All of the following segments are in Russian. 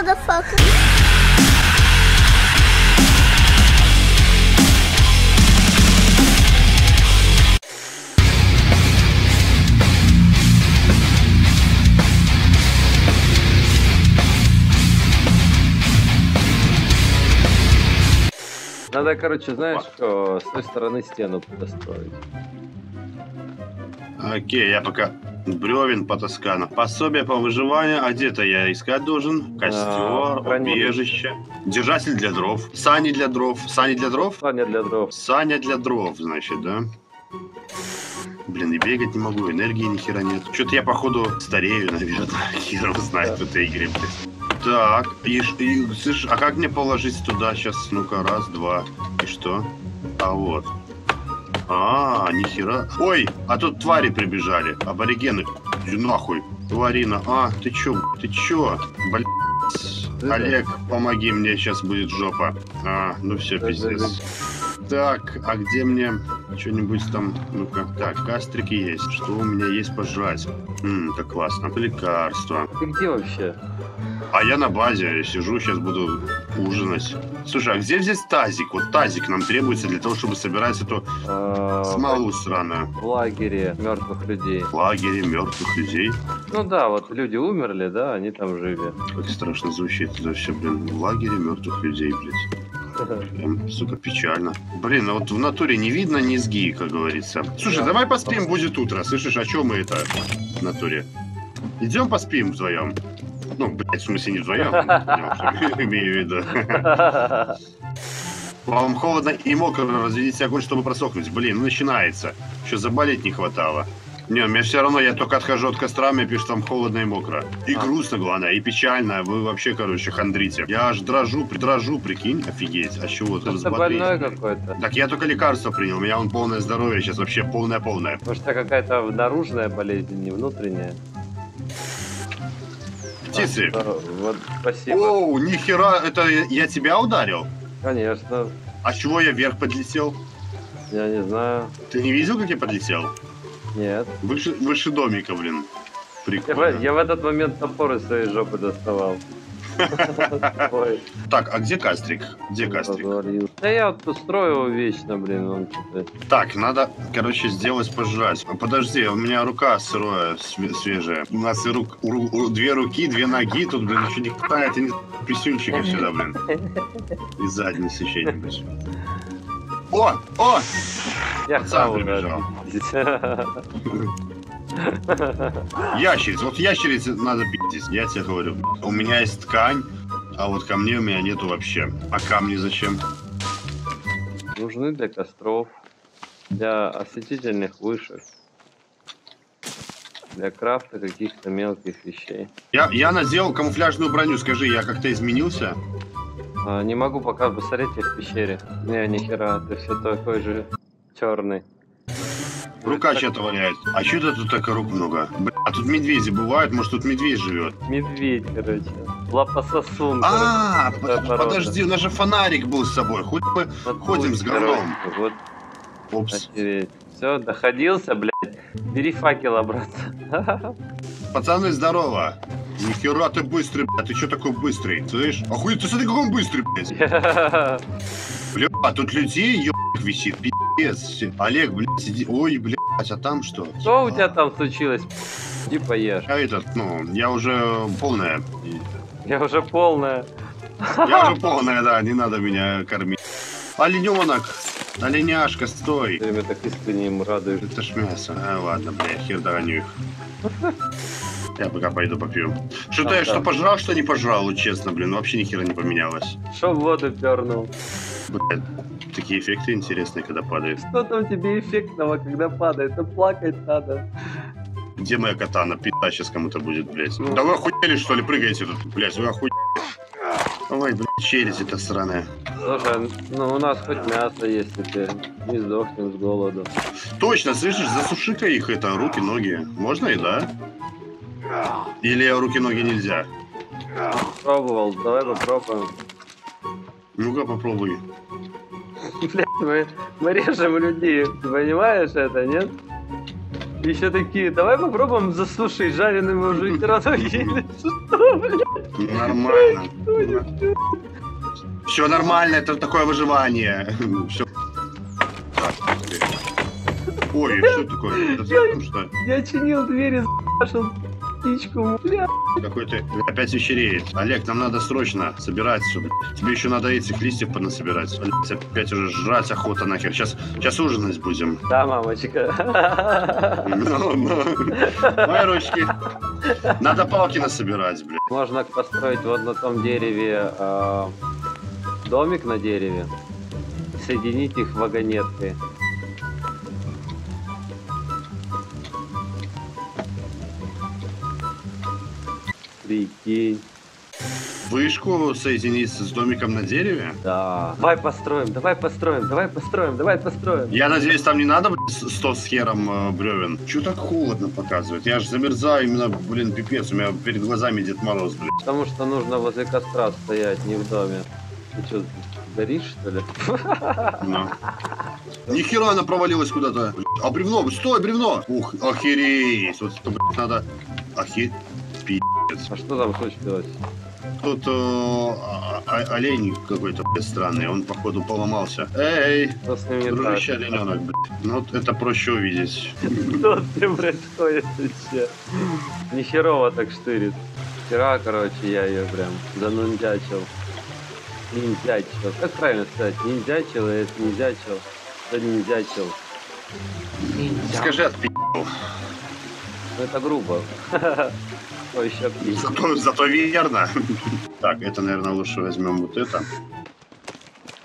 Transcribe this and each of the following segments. motherfucker. Надо, короче, знаешь, что, с той стороны стену построить. Окей, я пока бревен потаскана. Пособие по выживанию, одета я искать должен. Костер, убежище, держатель для дров, сани для дров, сани для дров? Саня для дров. Саня для дров, значит, да? Блин, и бегать не могу, энергии ни хера нет. Что-то я, походу, старею, наверное, хер знает в этой игре. Так, и, слышь, а как мне положить туда сейчас? Ну-ка, раз, два, и что? А вот. А, нихера. Ой, а тут твари прибежали, аборигены. Нахуй, тварина. А, ты чё, Блядь. Олег, помоги мне, сейчас будет жопа. А, ну все, пиздец. Так, а где мне что-нибудь там, ну-ка, так, кастрики есть, что у меня есть пожрать? Это классно, лекарства. Ты где вообще? А я на базе, я сижу, сейчас буду ужинать. Слушай, а где здесь тазик? Вот тазик нам требуется для того, чтобы собирать эту смолу сраную. В лагере мертвых людей. В лагере мертвых людей? Ну да, вот люди умерли, да, они там живы. Как страшно звучит это все, блин, в лагере мертвых людей, блядь. Прям, сука, печально. Блин, а вот в натуре не видно низги, как говорится. Слушай, да, давай поспим, будет утро. Слышишь, а чё мы это в натуре? Идем поспим вдвоем. Ну, блядь, в смысле не вдвоем. Имею в виду. Вам холодно и мокро, разведите огонь, чтобы просохнуть. Блин, начинается. Еще заболеть не хватало. Не, мне все равно, я только отхожу от костра, мне пишут, там холодно и мокро. И грустно, главное, и печально. Вы вообще, короче, хандрите. Я аж дрожу, прикинь, офигеть. А чего ты разболелся? Какой-то. Так я только лекарство принял, у меня вон полное здоровье, сейчас вообще полное-полное. Потому что какая-то наружная болезнь, не внутренняя. Птицы. Вот, спасибо. Оу, нихера, это я тебя ударил? Конечно. А чего я вверх подлетел? Я не знаю. Ты не видел, как я подлетел? Нет. Выше домика, блин. Прикольно. Я в этот момент топор из своей жопы доставал. Так, а где кастрик? Где кастрик? Да я вот устрою его вечно, блин. Так, надо, короче, сделать пожрать. Подожди, у меня рука сырая, свежая. У нас две руки, две ноги. Тут, блин, еще не хватает писюльчика сюда, блин. И задницы еще-нибудь. О! Я сам прибежал. Ящериц, вот ящериц надо пиздить, я тебе говорю. У меня есть ткань, а вот камней у меня нету вообще. А камни зачем? Нужны для костров, для осветительных вышек, для крафта каких-то мелких вещей. Я надел камуфляжную броню, скажи, я как-то изменился? Не могу пока посмотреть, я в пещере. Не, нихера, ты все такой же черный. Рука чья-то воняет. А чё это тут такая рук много? Бля, а тут медведи бывают, может тут медведь живет? Медведь, короче. Лапососун. А, подожди, у нас же фонарик был с собой. Хоть мы ходим с говном. Вот. Опс. Все, доходился, блядь. Бери факел обратно. Пацаны, здорово. Нихера ты быстрый, блядь, ты чё такой быстрый? Слышь? Охуеть, ты смотри, какой он быстрый, блядь. Бля, а тут людей, ебать, висит, пиздец. Олег, блядь, сиди. Ой, блядь, а там что? Что у тебя там случилось? Иди поешь. А этот, ну, я уже полная. Да, не надо меня кормить. Олененок, оленяшка, стой. Ты меня так искренне им радуешь. Это ж мясо. А, ладно, блядь, хер догоню их. Я пока пойду попью. Что-то я что пожрал, что не пожрал, честно, блин, вообще ни хера не поменялось. Шо в воду пернул. Блядь, такие эффекты интересные, когда падает. Что там тебе эффектного, когда падает? Да плакать надо. Где моя катана? Пизда сейчас кому-то будет, блядь. Да вы охуели, что ли? Прыгайте тут, блядь, вы охуели. Ой, блядь, челюсть эта сраная. Слушай, ну у нас хоть мясо есть теперь. Не сдохнем с голоду. Точно, слышишь, засуши-ка их, это, руки, ноги. Можно и да? Или руки-ноги нельзя? Пробовал, давай попробуем. Ну-ка попробуй. Блядь, мы режем людей, ты понимаешь это, нет? Еще такие, давай попробуем засушить жареные уже ноги. Что, блядь? Нормально. Все нормально, это такое выживание. Все. Ой, что такое? Я чинил двери, зашел птичку. Какой ты опять вечереет. Олег, нам надо срочно собирать все. Тебе еще надо этих листьев понасобирать. Опять уже жрать охота нахер. Сейчас ужинать будем. Да, мамочка. Мои ручки. Надо палки насобирать, блядь. Можно построить вот на том дереве домик на дереве. Соединить их вагонеткой. Прикинь. Вышку соединить с домиком на дереве? Да. Давай построим, давай построим, давай построим, давай построим. Я надеюсь, там не надо 100 с хером бревен. Чё так холодно показывает? Я ж замерзаю, именно, блин, пипец, у меня перед глазами Дед Мороз, блин. Потому что нужно возле костра стоять, не в доме. Ты чё, горишь, что ли? Ни хера она провалилась куда-то. А бревно, стой, бревно! Ух, охереть, вот это, блин, надо... Охереть. А что там случилось? Тут олень какой-то странный, он походу поломался. Эй, дружище олененок, блядь. Ну вот это проще увидеть. Что ты, блядь, ходишь вообще? Нехерово так штырит. Вчера, короче, я ее прям занундячил. Ниндзячил. Как правильно сказать? Ниндзячил, и это ниндзячил. Это ниндзячил. Скажи отпи***л. Ну это грубо. Зато верно. Так, это, наверное, лучше возьмем вот это.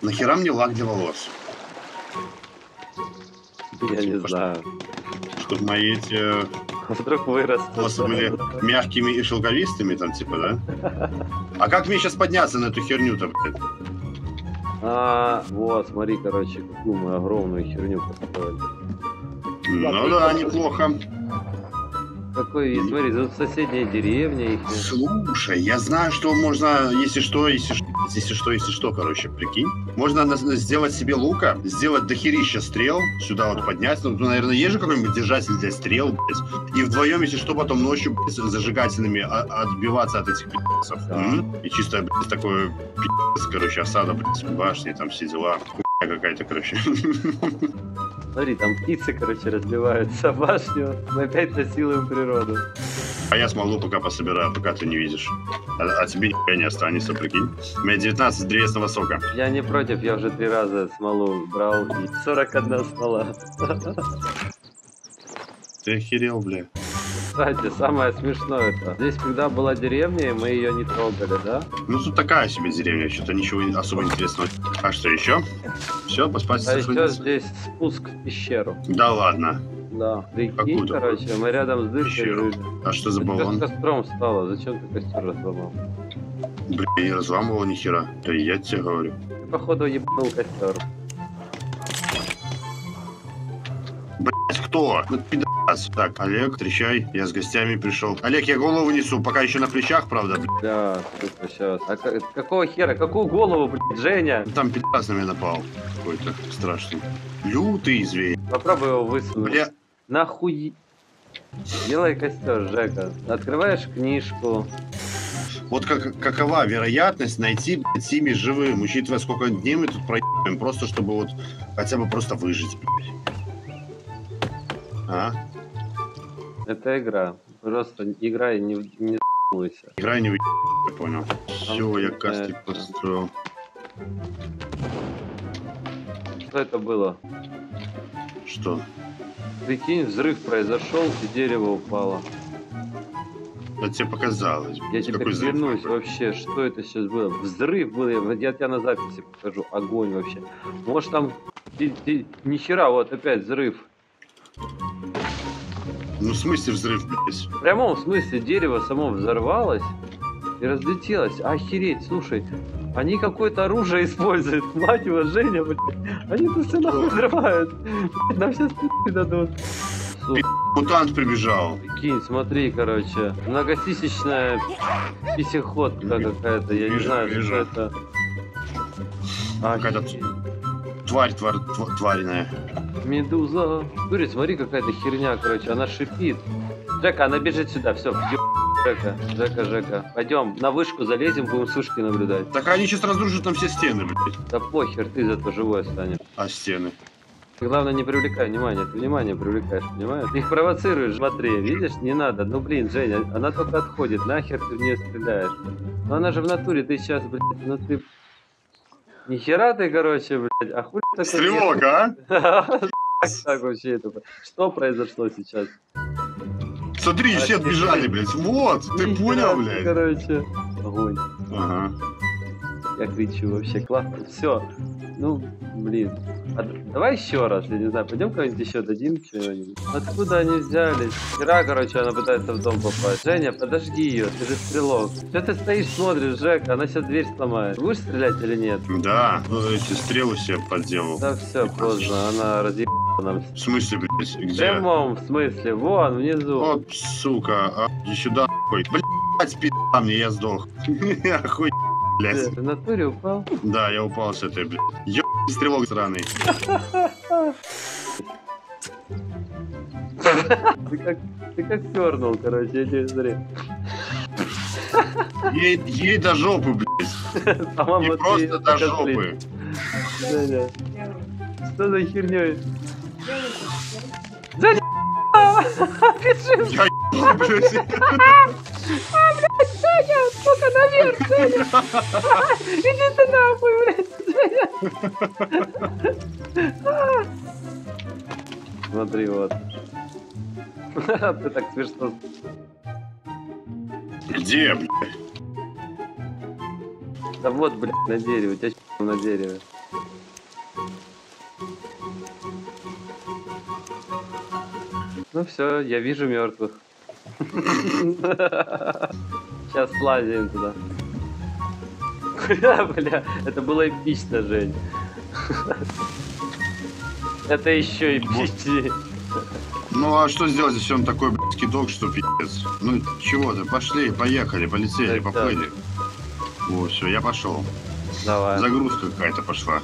Нахера мне лак для волос? Я не знаю. Чтобы мои эти... Вдруг вырастут. Волосы были мягкими и шелковистыми там, типа, да? А как мне сейчас подняться на эту херню-то, блядь? Вот, смотри, короче, какую мы огромную херню построили. Ну да, неплохо. Какой вид, смотри, тут соседняя деревня. Их... Слушай, я знаю, что можно, если что, короче, прикинь. Можно сделать себе лука, сделать дохерища стрел, сюда вот поднять. Ну, наверное, есть же какой-нибудь держатель для стрел, блядь. И вдвоем, если что, потом ночью, блядь, зажигательными отбиваться от этих пи***цев. Да. И чисто, блядь, такое пи***ц, короче, осада, блядь, башни, там все дела. Хуйня какая-то, короче. Смотри, там птицы, короче, разбиваются башню. Мы опять насилуем природу. А я смолу пока пособираю, пока ты не видишь. А тебе нихуя не останется, прикинь. У меня 19 древесного сока. Я не против, я уже 3 раза смолу брал. 41 смола. Ты охерел, бля. Кстати, самое смешное это. Здесь когда была деревня, мы ее не трогали, да? Ну тут такая себе деревня, что-то ничего особо интересного. А что еще? Все, поспать. А еще здесь спуск в пещеру. Да ладно. Да. Прикинь, короче, мы рядом с дыркой. А что за баллон? Костром стало. Зачем ты костер разломал? Блин, я не разламывал ни хера. Да я тебе говорю. Ты, походу, ебнул костер. Блять, кто? Ну, пидорас. Так, Олег, встречай, я с гостями пришел. Олег, я голову несу, пока еще на плечах, правда, блядь. Да, сука, сейчас. А какого хера, какую голову, блядь, Женя? Там пидорас на меня напал. Какой-то страшный. Лютый зверь. Попробуй его высунуть. Бля. Нахуй. Делай костер, Жека. Открываешь книжку. Вот какова вероятность найти, блядь, Сими живым, учитывая, сколько дней мы тут проебаем, просто чтобы вот хотя бы просто выжить, блядь. А? Это игра. Просто играй, не с***йся. Играй, не я понял. Все, я кастик построил. Что это было? Что? Прикинь, взрыв произошел и дерево упало. Это тебе показалось. Я тебе клянусь вообще, что это сейчас было. Взрыв был, я тебя на записи покажу. Огонь вообще. Может там... Ни хера, вот опять взрыв. Ну в смысле взрыв, блядь? В прямом смысле дерево само взорвалось и разлетелось. Охереть, слушай, они какое-то оружие используют. Мать его, Женя, блядь. Они тут все нахуй взрывают. Нам сейчас пи***ы дадут. Мутант прибежал. Кинь, смотри, короче. Многотысячная писеходка какая-то. Я не знаю, что это. Какая-то тварь. Медуза. Смотри, какая-то херня, короче, она шипит. Джека, она бежит сюда, все, Жека, пойдем на вышку залезем, будем с вышки наблюдать. Так они сейчас разрушат нам все стены, блядь. Да похер, ты зато живой останешься. А стены? Ты, главное, не привлекай внимания, ты внимание привлекаешь, понимаешь? Ты их провоцируешь, смотри, видишь, не надо. Ну блин, Женя, она только отходит, нахер ты в нее стреляешь. Но она же в натуре, ты сейчас, блядь, ну ты... Нихера ты, короче, блядь, а хуй такой... Стрелок, а? Так вообще это... Что произошло сейчас? Смотри, все отбежали, блядь, вот, ты понял, блядь? Короче, огонь. Ага. Я кричу, вообще классно, все. Ну, блин. А давай еще раз, я не знаю, пойдем кого-нибудь еще дадим чего-нибудь. Откуда они взялись? Хера, короче, она пытается в дом попасть. Женя, подожди ее, ты же стрелок. Что ты стоишь, смотришь, Жек, она сейчас дверь сломает. Будешь стрелять или нет? Да, ну эти стрелы себе подделал. Да все, поздно, она разъебала нам. В смысле, блядь, где? В прямом смысле, вон, внизу. Вот, сука, а, иди сюда, хуй. Блядь, пи***а мне, я сдох. Хуй. Блядь. Ты в натуре упал? Да, я упал с этой, блядь. Ёбаный стрелок сраный. Ты как пернул, короче, я тебе смотри. Ей до жопы, блядь. Не просто до жопы. Что за хернёй? Да не пиши! Я блядь! А, блядь, Женя! Сука, наверх, Женя! Иди ты нахуй, блядь, Женя! Смотри, вот. Ты так смешно. Где, блядь? Да вот, блядь, на дереве, у тебя на дереве. Ну все, я вижу мертвых. Сейчас слазим туда. Бля, это было эпично, Жень. Это еще эпичнее. Ну а что сделать, если он такой, блядь, кидок, что пиздец? Ну чего-то, пошли, поехали, полетели, поплыли. Вот, все, я пошел. Давай. Загрузка какая-то пошла.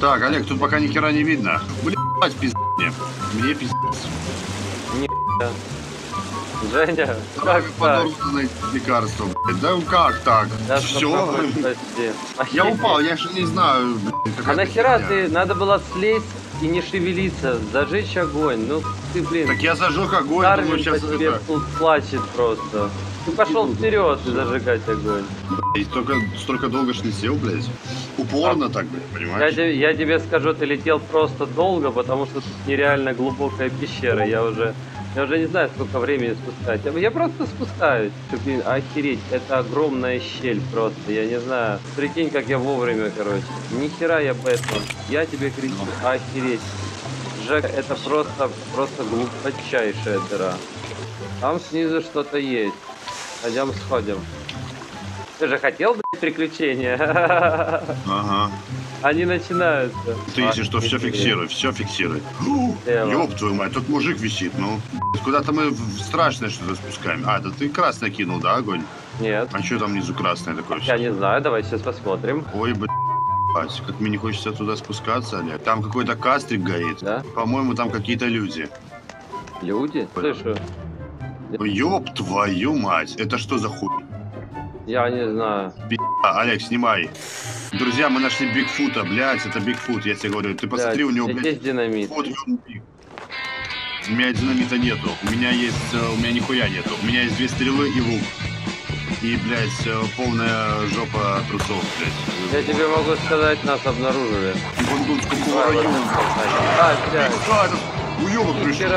Так, Олег, тут пока ни хера не видно. Блядь, пиздец мне. Мне пиздец. Не Женя, как так? Лекарство, блядь. Да как так? Да, все. Я упал, я же не знаю, блядь. А нахера ты? Надо было слезть и не шевелиться, зажечь огонь. Ну ты, блин. Так я зажег огонь, думаю, сейчас тебе тут плачет просто. Ты пошел вперед и зажигать огонь. И столько долго ж не сел, блядь. Упорно так, блядь, понимаешь? Я тебе скажу, ты летел просто долго, потому что тут нереально глубокая пещера. Я уже не знаю, сколько времени спускать. Я просто спускаюсь. Блин, охереть, это огромная щель просто. Я не знаю. Прикинь, как я вовремя, короче. Нихера я Бэтмен. Я тебе кричу, охереть. Жека, это просто глубочайшая дыра. Там снизу что-то есть. Пойдем сходим. Ты же хотел, блядь, приключения? Ага. Они начинаются. Ты, если что, все фиксируй, все фиксируй. Ёб твою мать, тут мужик висит, ну. Куда-то мы в страшное что-то спускаем. А, да ты красное кинул, да, огонь? Нет. А что там внизу красное такое? Я не знаю, давай сейчас посмотрим. Ой, блядь, как мне не хочется туда спускаться, Олег. Там какой-то кастрик горит. Да? По-моему, там какие-то люди. Люди? Слышу. Ёб твою мать, это что за хуй? Я не знаю. Пи***а, Олег, снимай. Друзья, мы нашли Бигфута, блядь, это Бигфут, я тебе говорю. Ты посмотри, блядь, у него, блядь, есть динамит. Вот, у меня динамита нету, у меня нихуя нету. У меня есть две стрелы и лук. И, блядь, полная жопа трусов, блядь. Я тебе могу сказать, нас обнаружили. Уёбок пришел.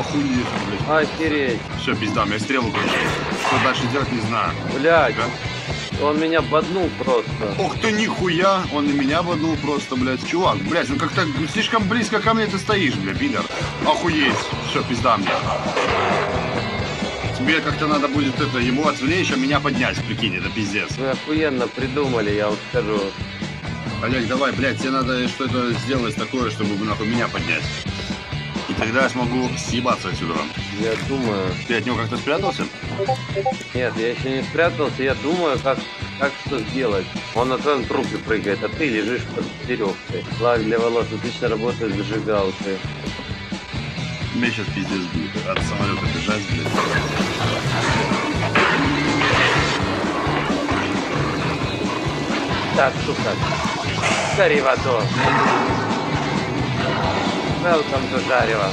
Охуеть, блядь. Охереть. Все, пизда, у меня стрелы кончились. Что дальше делать, не знаю. Блядь. Да? Он меня боднул просто. Ох ты, нихуя. Он и меня боднул просто, блядь. Чувак, блядь, ну как-то слишком близко ко мне ты стоишь, блядь, пидор. Охуеть. Все, пизда мне. Тебе как-то надо будет это, его отвлечь, а меня поднять, прикинь, это пиздец. Вы охуенно придумали, я вам скажу. Олег, давай, блядь, тебе надо что-то сделать такое, чтобы, нахуй, меня поднять. И тогда я смогу съебаться отсюда. Я думаю... Ты от него как-то спрятался? Нет, я еще не спрятался, я думаю, как что сделать. Он на твоем трупе прыгает, а ты лежишь под веревкой. Лак для волос отлично работает зажигалкой. Меня сейчас пиздец будет, от самолета бежать, блядь. Tatsuka. Derivato. Welcome to Darewa.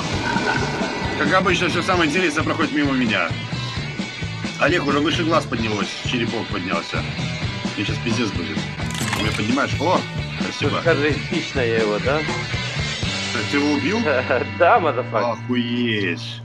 Как обычно, все самое интересное проходит мимо меня. Олег уже выше глаз поднялось, черепок поднялся. Мне сейчас пиздец будет. Ты меня поднимаешь? О, спасибо. Харизматично я его, да? Ты его убил? Да, мазафак. Охуеть.